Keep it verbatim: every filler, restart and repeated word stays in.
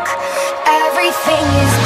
Everything is